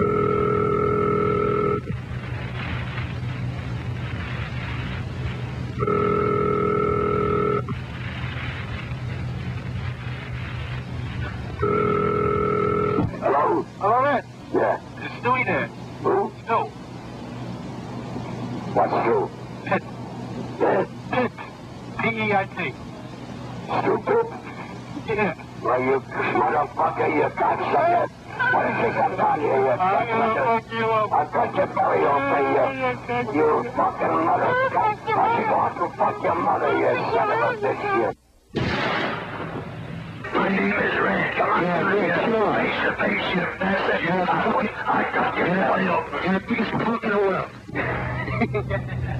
Hello? Hello, Ed? Yeah. Is Stewie there? Who? Stu. What's Stu? Pip. Pip? Pip. P-E-I-T. Stu Pip? Yeah. Well, you motherfucker, you cocksucker. What is this about here, you cocksucker? I've got your belly open, you fucking mother cocksucker. You want to fuck your mother, you son of a bitch, you. My name is Ray. Come on, face your face. I got your belly open. You're a piece of fucking oil.